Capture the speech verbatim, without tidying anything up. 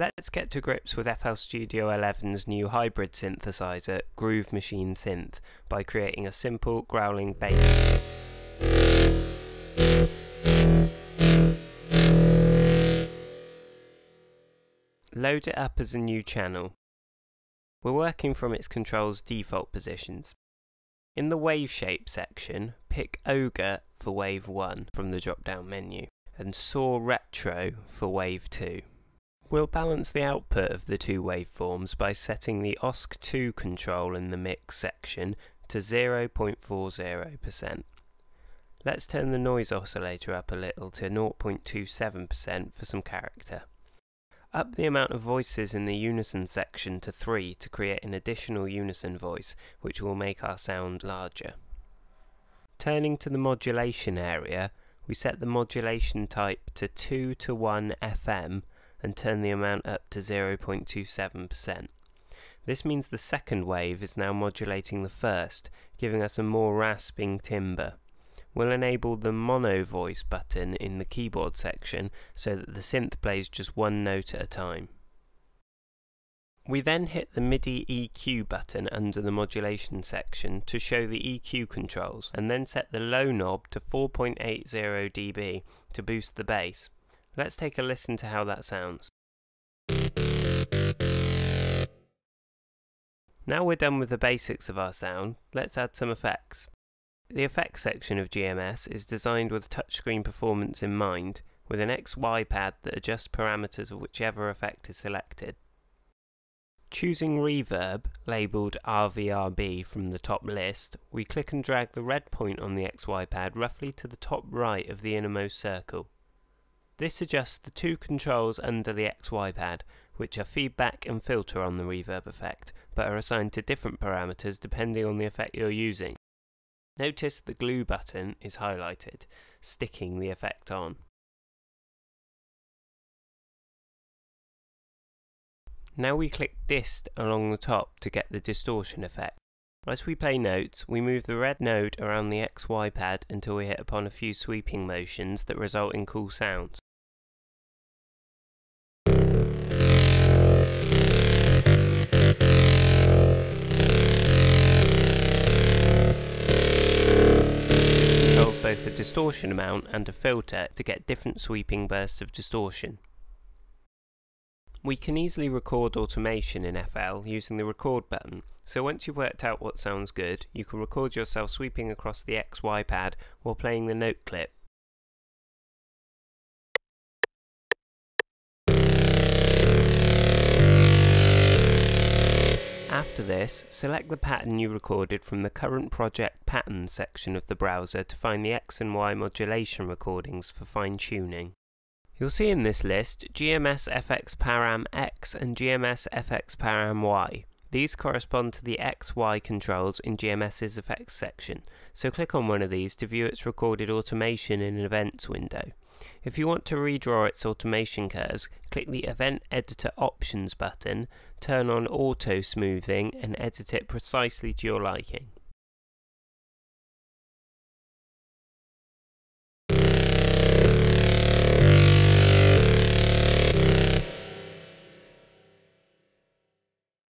Let's get to grips with F L Studio eleven's new hybrid synthesizer, Groove Machine Synth, by creating a simple growling bass. Load it up as a new channel. We're working from its controls' default positions. In the wave shape section, pick Ogre for wave one from the drop-down menu, and Saw Retro for wave two. We'll balance the output of the two waveforms by setting the O S C two control in the mix section to zero point four zero percent. Let's turn the noise oscillator up a little to zero point two seven percent for some character. Up the amount of voices in the unison section to three to create an additional unison voice, which will make our sound larger. Turning to the modulation area, we set the modulation type to two to one F M and turn the amount up to zero point two seven percent. This means the second wave is now modulating the first, giving us a more rasping timbre. We'll enable the mono voice button in the keyboard section so that the synth plays just one note at a time. We then hit the MIDI E Q button under the modulation section to show the E Q controls, and then set the low knob to four point eight zero decibels to boost the bass. Let's take a listen to how that sounds. Now we're done with the basics of our sound, let's add some effects. The effects section of G M S is designed with touchscreen performance in mind, with an X Y pad that adjusts parameters of whichever effect is selected. Choosing reverb, labelled R V R B from the top list, we click and drag the red point on the X Y pad roughly to the top right of the innermost circle. This adjusts the two controls under the X Y pad, which are feedback and filter on the reverb effect, but are assigned to different parameters depending on the effect you're using. Notice the glue button is highlighted, sticking the effect on. Now we click Dist along the top to get the distortion effect. As we play notes, we move the red node around the X Y pad until we hit upon a few sweeping motions that result in cool sounds. Both a distortion amount and a filter to get different sweeping bursts of distortion. We can easily record automation in F L using the record button, so once you've worked out what sounds good, you can record yourself sweeping across the X Y pad while playing the note clip. After this, select the pattern you recorded from the current project pattern section of the browser to find the X and Y modulation recordings for fine-tuning. You'll see in this list G M S F X Param X and G M S F X Param Y. These correspond to the X Y controls in GMS's effects section, so click on one of these to view its recorded automation in an events window. If you want to redraw its automation curves, click the Event Editor Options button, turn on Auto Smoothing and edit it precisely to your liking.